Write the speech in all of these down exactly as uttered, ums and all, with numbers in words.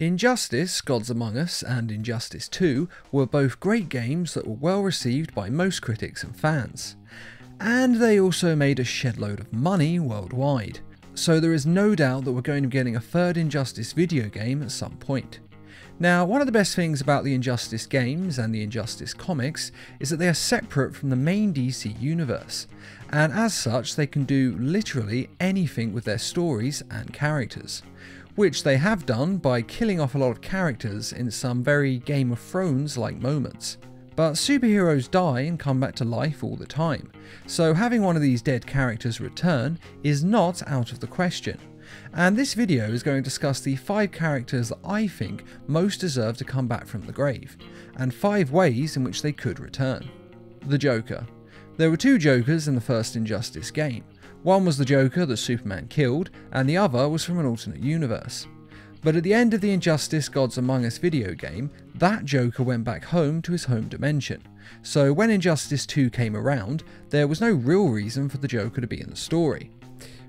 Injustice, Gods Among Us and Injustice two were both great games that were well received by most critics and fans. And they also made a shedload of money worldwide. So there is no doubt that we're going to be getting a third Injustice video game at some point. Now, one of the best things about the Injustice games and the Injustice comics is that they are separate from the main D C universe, and as such they can do literally anything with their stories and characters, which they have done by killing off a lot of characters in some very Game of Thrones-like moments. But superheroes die and come back to life all the time, so having one of these dead characters return is not out of the question. And this video is going to discuss the five characters that I think most deserve to come back from the grave, and five ways in which they could return. The Joker. There were two Jokers in the first Injustice game. One was the Joker that Superman killed, and the other was from an alternate universe. But at the end of the Injustice Gods Among Us video game, that Joker went back home to his home dimension. So when Injustice two came around, there was no real reason for the Joker to be in the story.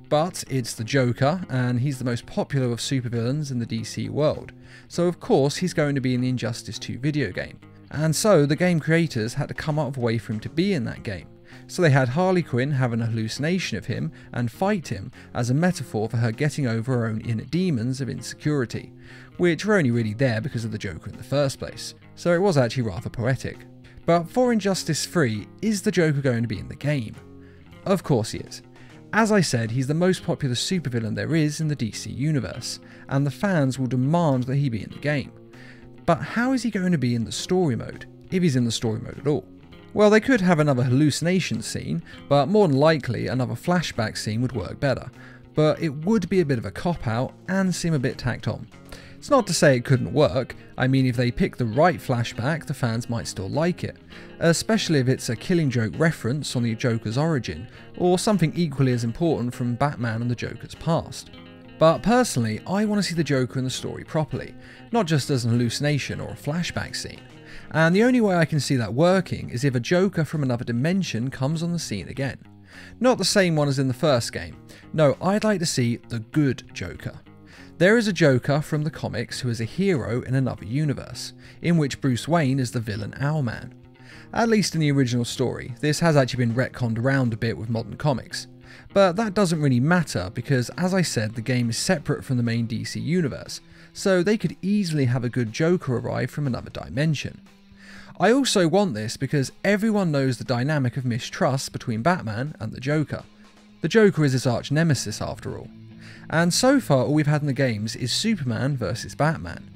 But it's the Joker, and he's the most popular of supervillains in the D C world, so of course he's going to be in the Injustice two video game. And so the game creators had to come up with a way for him to be in that game, so they had Harley Quinn have an hallucination of him and fight him as a metaphor for her getting over her own inner demons of insecurity, which were only really there because of the Joker in the first place, so it was actually rather poetic. But for Injustice three, is the Joker going to be in the game? Of course he is. As I said, he's the most popular supervillain there is in the D C universe, and the fans will demand that he be in the game. But how is he going to be in the story mode, if he's in the story mode at all? Well, they could have another hallucination scene, but more than likely another flashback scene would work better, but it would be a bit of a cop-out and seem a bit tacked on. It's not to say it couldn't work. I mean, if they pick the right flashback, the fans might still like it, especially if it's a Killing Joke reference on the Joker's origin, or something equally as important from Batman and the Joker's past. But personally, I want to see the Joker in the story properly, not just as an hallucination or a flashback scene. And the only way I can see that working is if a Joker from another dimension comes on the scene again. Not the same one as in the first game. No, I'd like to see the good Joker. There is a Joker from the comics who is a hero in another universe, in which Bruce Wayne is the villain Owlman. At least in the original story, this has actually been retconned around a bit with modern comics. But that doesn't really matter because, as I said, the game is separate from the main D C universe, so they could easily have a good Joker arrive from another dimension. I also want this because everyone knows the dynamic of mistrust between Batman and the Joker. The Joker is his arch-nemesis after all. And so far all we've had in the games is Superman versus Batman,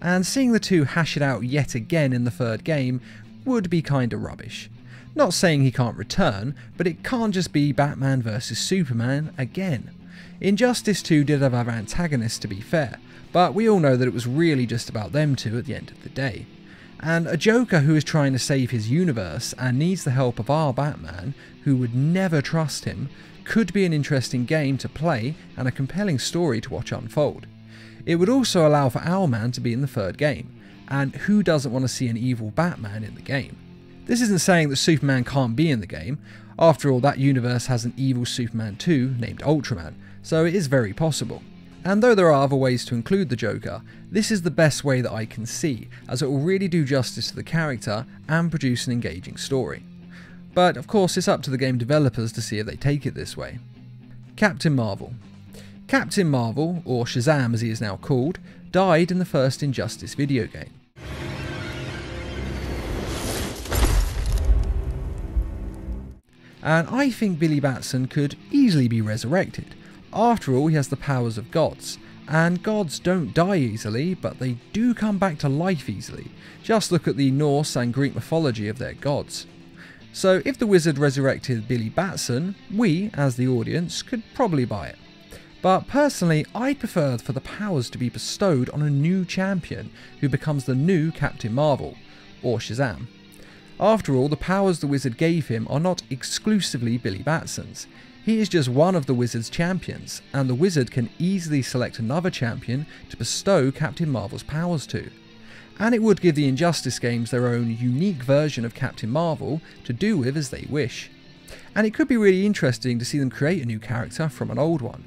and seeing the two hash it out yet again in the third game would be kinda rubbish. Not saying he can't return, but it can't just be Batman versus Superman again. Injustice two did have our antagonists to be fair, but we all know that it was really just about them two at the end of the day. And a Joker who is trying to save his universe and needs the help of our Batman, who would never trust him, could be an interesting game to play and a compelling story to watch unfold. It would also allow for Owlman to be in the third game, and who doesn't want to see an evil Batman in the game? This isn't saying that Superman can't be in the game. After all, that universe has an evil Superman two named Ultraman, so it is very possible. And though there are other ways to include the Joker, this is the best way that I can see, as it will really do justice to the character and produce an engaging story. But of course it's up to the game developers to see if they take it this way. Captain Marvel. Captain Marvel, or Shazam as he is now called, died in the first Injustice video game. And I think Billy Batson could easily be resurrected. After all, he has the powers of gods, and gods don't die easily, but they do come back to life easily. Just look at the Norse and Greek mythology of their gods. So if the wizard resurrected Billy Batson, we, as the audience, could probably buy it. But personally, I'd prefer for the powers to be bestowed on a new champion who becomes the new Captain Marvel, or Shazam. After all, the powers the wizard gave him are not exclusively Billy Batson's. He is just one of the wizard's champions, and the wizard can easily select another champion to bestow Captain Marvel's powers to. And it would give the Injustice games their own unique version of Captain Marvel to do with as they wish. And it could be really interesting to see them create a new character from an old one.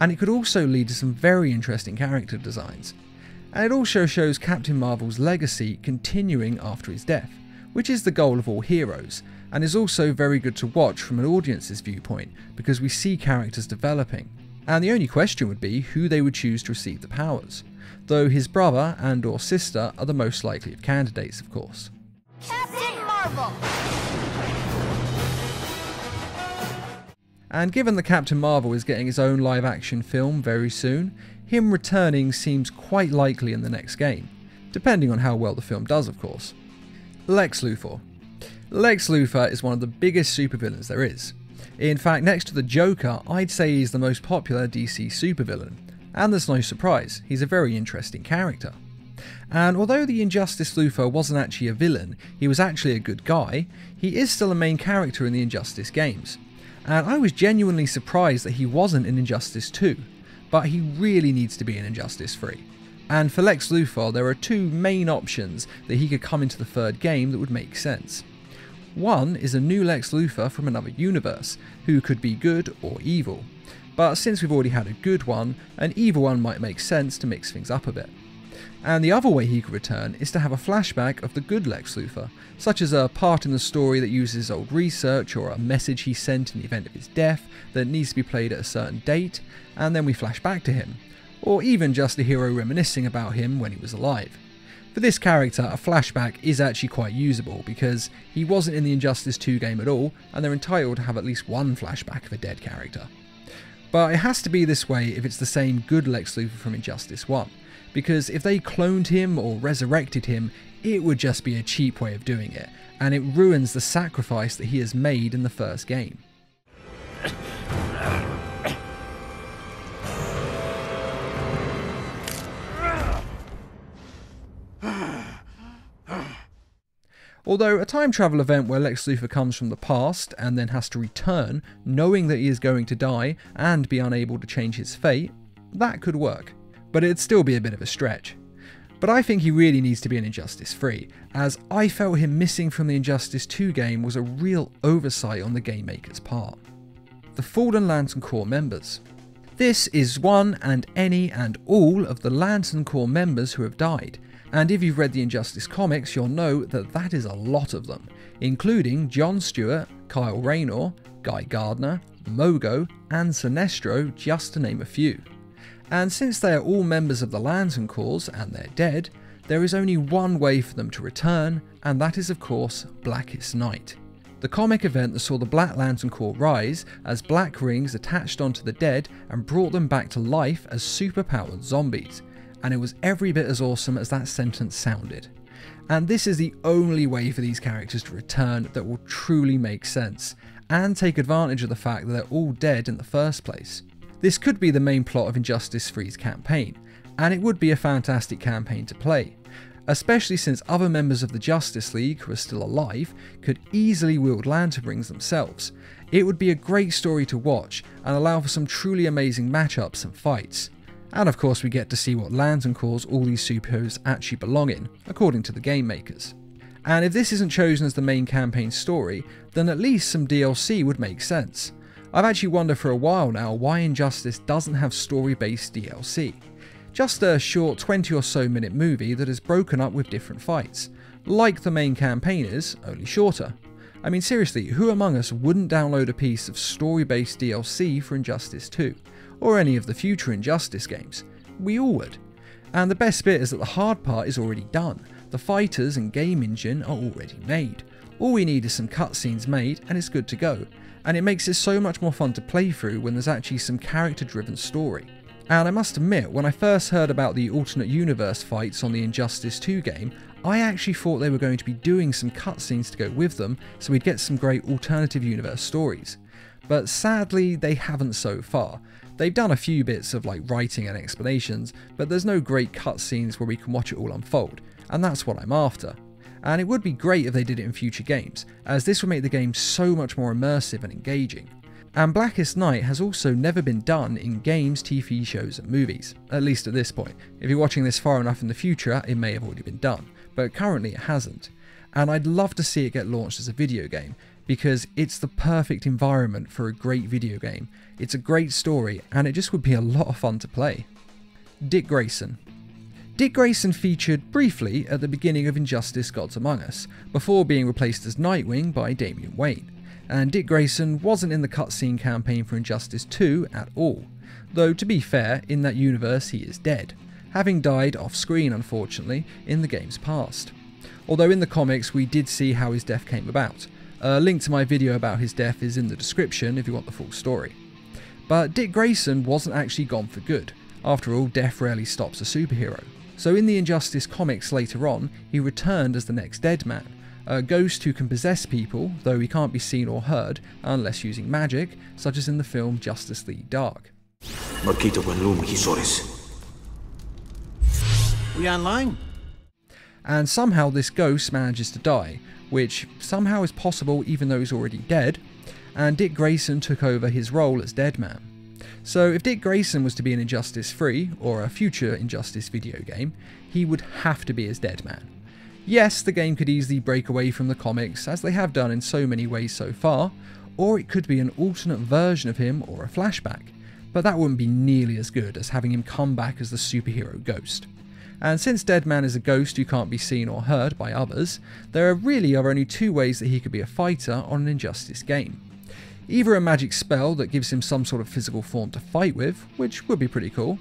And it could also lead to some very interesting character designs. and it also shows Captain Marvel's legacy continuing after his death, which is the goal of all heroes, and is also very good to watch from an audience's viewpoint because we see characters developing. And the only question would be who they would choose to receive the powers, though his brother and or sister are the most likely of candidates, of course. Captain Marvel! And given that Captain Marvel is getting his own live action film very soon, him returning seems quite likely in the next game, depending on how well the film does, of course. Lex Luthor. Lex Luthor is one of the biggest supervillains there is. In fact, next to the Joker, I'd say he's the most popular D C supervillain, and there's no surprise, he's a very interesting character. And although the Injustice Luthor wasn't actually a villain, he was actually a good guy, he is still a main character in the Injustice games. And I was genuinely surprised that he wasn't in Injustice two, but he really needs to be in Injustice three. And for Lex Luthor, there are two main options that he could come into the third game that would make sense. One is a new Lex Luthor from another universe, who could be good or evil. But since we've already had a good one, an evil one might make sense to mix things up a bit. And the other way he could return is to have a flashback of the good Lex Luthor, such as a part in the story that uses old research or a message he sent in the event of his death that needs to be played at a certain date, and then we flash back to him. Or even just the hero reminiscing about him when he was alive. For this character, a flashback is actually quite usable because he wasn't in the Injustice two game at all, and they're entitled to have at least one flashback of a dead character. But it has to be this way if it's the same good Lex Luthor from Injustice one, because if they cloned him or resurrected him, it would just be a cheap way of doing it, and it ruins the sacrifice that he has made in the first game. Although a time travel event where Lex Luthor comes from the past and then has to return, knowing that he is going to die and be unable to change his fate, that could work. But it'd still be a bit of a stretch. But I think he really needs to be in Injustice three, as I felt him missing from the Injustice two game was a real oversight on the game maker's part. The fallen Lantern Corps members. This is one and any and all of the Lantern Corps members who have died. And if you've read the Injustice comics, you'll know that that is a lot of them, including John Stewart, Kyle Rayner, Guy Gardner, Mogo, and Sinestro, just to name a few. And since they are all members of the Lantern Corps and they're dead, there is only one way for them to return, and that is, of course, Blackest Night. The comic event that saw the Black Lantern Corps rise as black rings attached onto the dead and brought them back to life as superpowered zombies. And it was every bit as awesome as that sentence sounded. And this is the only way for these characters to return that will truly make sense, and take advantage of the fact that they're all dead in the first place. This could be the main plot of Injustice three's campaign, and it would be a fantastic campaign to play, especially since other members of the Justice League who are still alive could easily wield lantern rings themselves. It would be a great story to watch, and allow for some truly amazing matchups and fights. And of course we get to see what Lantern Corps all these superheroes actually belong in, according to the game makers. And if this isn't chosen as the main campaign story, then at least some D L C would make sense. I've actually wondered for a while now why Injustice doesn't have story-based D L C. Just a short twenty or so minute movie that is broken up with different fights, like the main campaign is, only shorter. I mean seriously, who among us wouldn't download a piece of story-based D L C for Injustice two? Or any of the future Injustice games. We all would. And the best bit is that the hard part is already done. The fighters and game engine are already made. All we need is some cutscenes made and it's good to go. And it makes it so much more fun to play through when there's actually some character-driven story. And I must admit, when I first heard about the alternate universe fights on the Injustice two game, I actually thought they were going to be doing some cutscenes to go with them, so we'd get some great alternative universe stories. But sadly, they haven't so far. They've done a few bits of like writing and explanations, but there's no great cutscenes where we can watch it all unfold, and that's what I'm after. And it would be great if they did it in future games, as this would make the game so much more immersive and engaging. And Blackest Night has also never been done in games, T V shows and movies, at least at this point. If you're watching this far enough in the future, it may have already been done, but currently it hasn't. And I'd love to see it get launched as a video game, because it's the perfect environment for a great video game. It's a great story, and it just would be a lot of fun to play. Dick Grayson. Dick Grayson featured briefly at the beginning of Injustice Gods Among Us, before being replaced as Nightwing by Damian Wayne, and Dick Grayson wasn't in the cutscene campaign for Injustice two at all, though to be fair, in that universe he is dead, having died off-screen unfortunately in the game's past. Although in the comics we did see how his death came about. A link to my video about his death is in the description if you want the full story. But Dick Grayson wasn't actually gone for good. After all, death rarely stops a superhero. So in the Injustice comics later on, he returned as the next Deadman, a ghost who can possess people, though he can't be seen or heard unless using magic, such as in the film Justice League Dark. We online? And somehow this ghost manages to die, which somehow is possible even though he's already dead, and Dick Grayson took over his role as Deadman. So if Dick Grayson was to be in Injustice three, or a future Injustice video game, he would have to be as Deadman. Yes, the game could easily break away from the comics, as they have done in so many ways so far, or it could be an alternate version of him or a flashback, but that wouldn't be nearly as good as having him come back as the superhero ghost. And since Deadman is a ghost who can't be seen or heard by others, there really are only two ways that he could be a fighter on an Injustice game. Either a magic spell that gives him some sort of physical form to fight with, which would be pretty cool,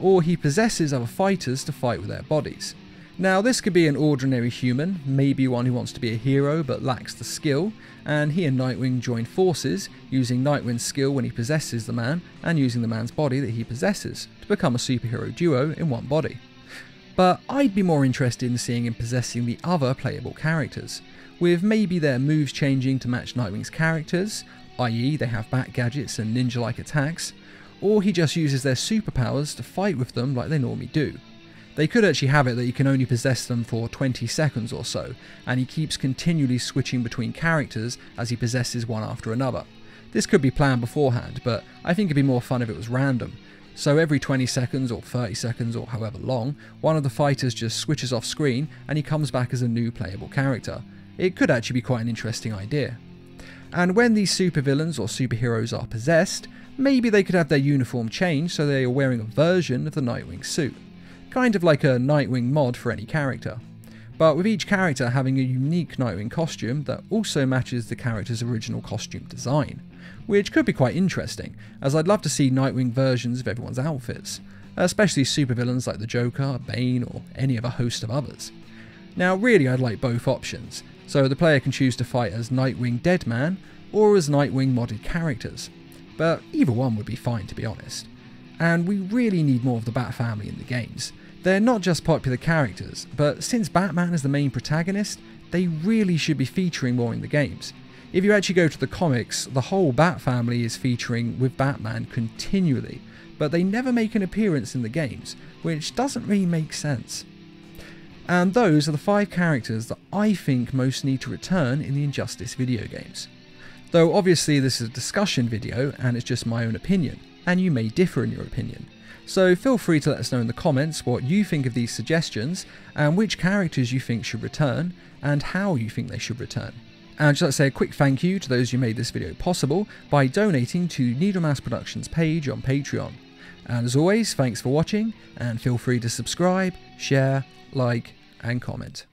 or he possesses other fighters to fight with their bodies. Now this could be an ordinary human, maybe one who wants to be a hero but lacks the skill, and he and Nightwing join forces, using Nightwing's skill when he possesses the man, and using the man's body that he possesses, to become a superhero duo in one body. But I'd be more interested in seeing him possessing the other playable characters, with maybe their moves changing to match Nightwing's characters, that is they have bat gadgets and ninja-like attacks, or he just uses their superpowers to fight with them like they normally do. They could actually have it that you can only possess them for twenty seconds or so, and he keeps continually switching between characters as he possesses one after another. This could be planned beforehand, but I think it'd be more fun if it was random. So every twenty seconds or thirty seconds or however long, one of the fighters just switches off screen and he comes back as a new playable character. It could actually be quite an interesting idea. And when these supervillains or superheroes are possessed, maybe they could have their uniform changed so they are wearing a version of the Nightwing suit. Kind of like a Nightwing mod for any character. But with each character having a unique Nightwing costume that also matches the character's original costume design. Which could be quite interesting, as I'd love to see Nightwing versions of everyone's outfits, especially supervillains like the Joker, Bane, or any other host of others. Now really I'd like both options, so the player can choose to fight as Nightwing Deadman or as Nightwing modded characters, but either one would be fine to be honest. And we really need more of the Bat family in the games. They're not just popular characters, but since Batman is the main protagonist, they really should be featuring more in the games. If you actually go to the comics, the whole Bat family is featuring with Batman continually, but they never make an appearance in the games, which doesn't really make sense. And those are the five characters that I think most need to return in the Injustice video games. Though obviously this is a discussion video and it's just my own opinion, and you may differ in your opinion. So feel free to let us know in the comments what you think of these suggestions, and which characters you think should return, and how you think they should return. And just like to say a quick thank you to those who made this video possible by donating to NeedleMouse Productions page on Patreon. And as always, thanks for watching, and feel free to subscribe, share, like, and comment.